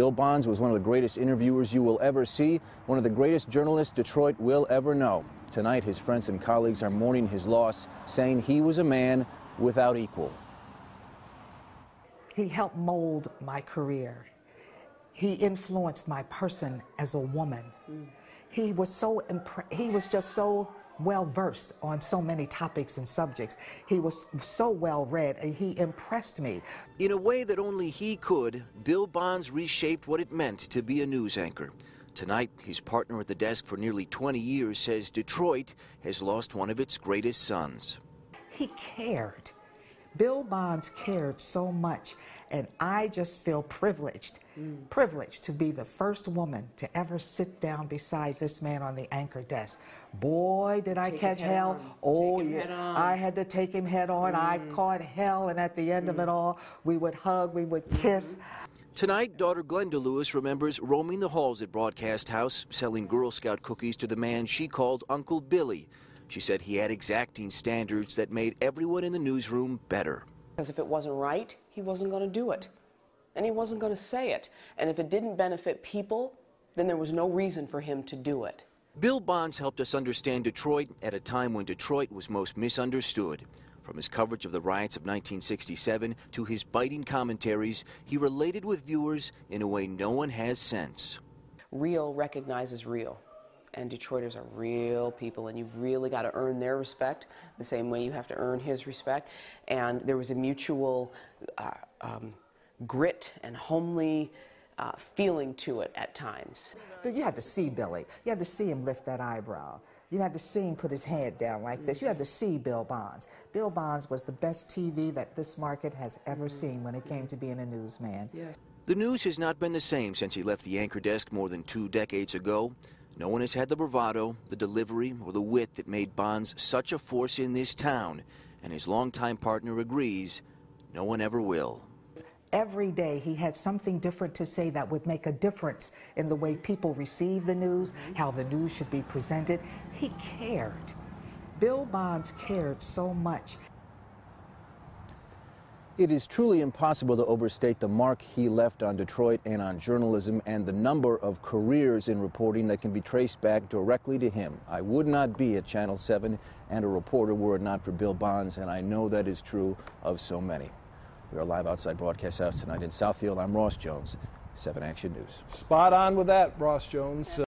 Bill Bonds was one of the greatest interviewers you will ever see, one of the greatest journalists Detroit will ever know. Tonight, his friends and colleagues are mourning his loss, saying he was a man without equal. He helped mold my career. He influenced my person as a woman. He was just so well-versed on so many topics and subjects. He was so well-read, and he impressed me. In a way that only he could, Bill Bonds reshaped what it meant to be a news anchor. Tonight, his partner at the desk for nearly 20 years says Detroit has lost one of its greatest sons. He cared. Bill Bonds cared so much, and I just feel privileged to be the first woman to ever sit down beside this man on the anchor desk. Boy, did I catch hell. Oh, yeah. I had to take him head on. I caught hell, and at the end of it all, we would hug, we would kiss. Tonight, daughter Glenda Lewis remembers roaming the halls at Broadcast House, selling Girl Scout cookies to the man she called Uncle Billy. She said he had exacting standards that made everyone in the newsroom better. Because if it wasn't right, he wasn't going to do it. And he wasn't going to say it. And if it didn't benefit people, then there was no reason for him to do it. Bill Bonds helped us understand Detroit at a time when Detroit was most misunderstood. From his coverage of the riots of 1967 to his biting commentaries, he related with viewers in a way no one has since. Real recognizes real. And Detroiters are real people, and you've really got to earn their respect the same way you have to earn his respect. And there was a mutual grit and homely feeling to it at times. You had to see Billy. You had to see him lift that eyebrow. You had to see him put his head down like this. You had to see Bill Bonds. Bill Bonds was the best TV that this market has ever seen when it came to being a newsman. Yeah. The news has not been the same since he left the anchor desk more than 2 decades ago. No one has had the bravado, the delivery, or the wit that made Bonds such a force in this town, and his longtime partner agrees, no one ever will. Every day he had something different to say that would make a difference in the way people receive the news, how the news should be presented. He cared. Bill Bonds cared so much. It is truly impossible to overstate the mark he left on Detroit and on journalism, and the number of careers in reporting that can be traced back directly to him. I would not be at Channel 7 and a reporter were it not for Bill Bonds, and I know that is true of so many. We are live outside Broadcast House tonight in Southfield. I'm Ross Jones, 7 Action News. Spot on with that, Ross Jones.